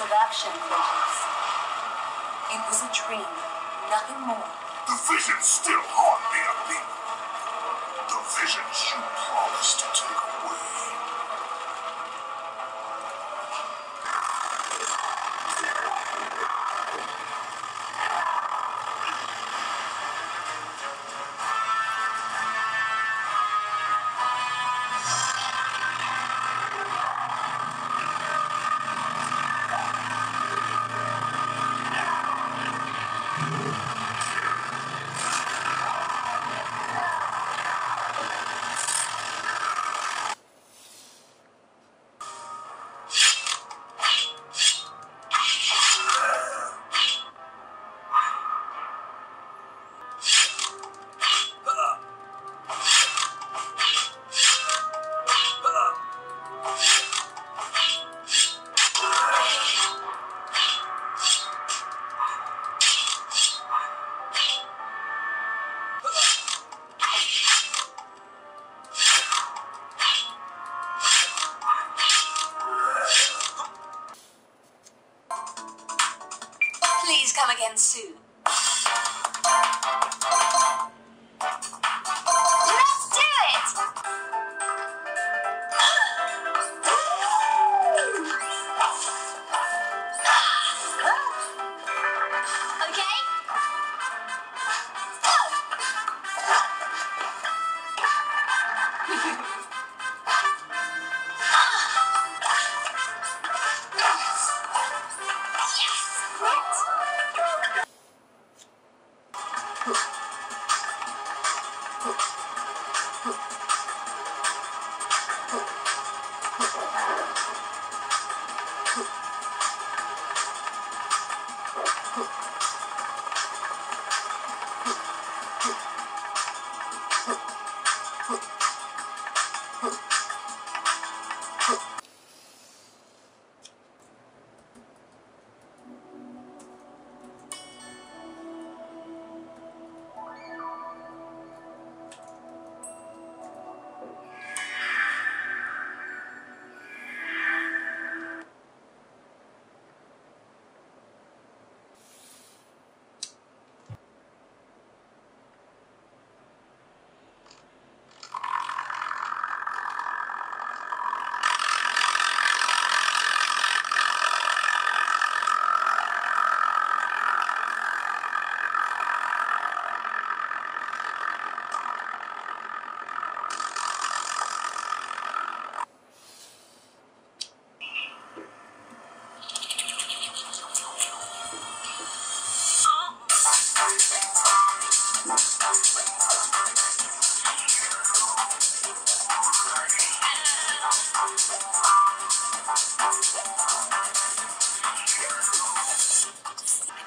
course of action, Kratos. It was a dream, nothing more. The vision still haunts me, people. The visions you promised to take away. Please come again soon. Let's do it!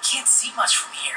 Can't see much from here.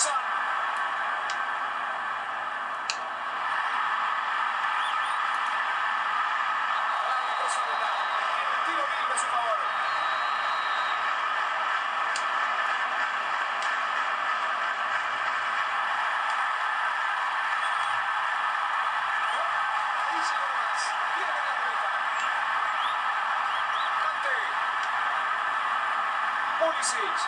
on. Tiro libre a su favor. Ahí llegó nomás. Viene con la pelota. Kanté. Pulisic.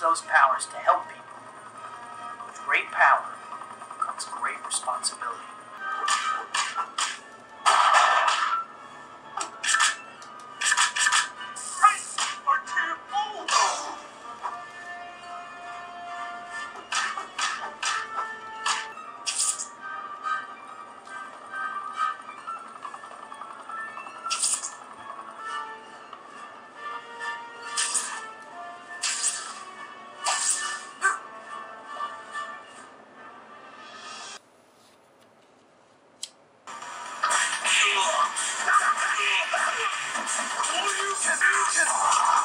Those powers to help people. With great power comes great responsibility. All you can do is...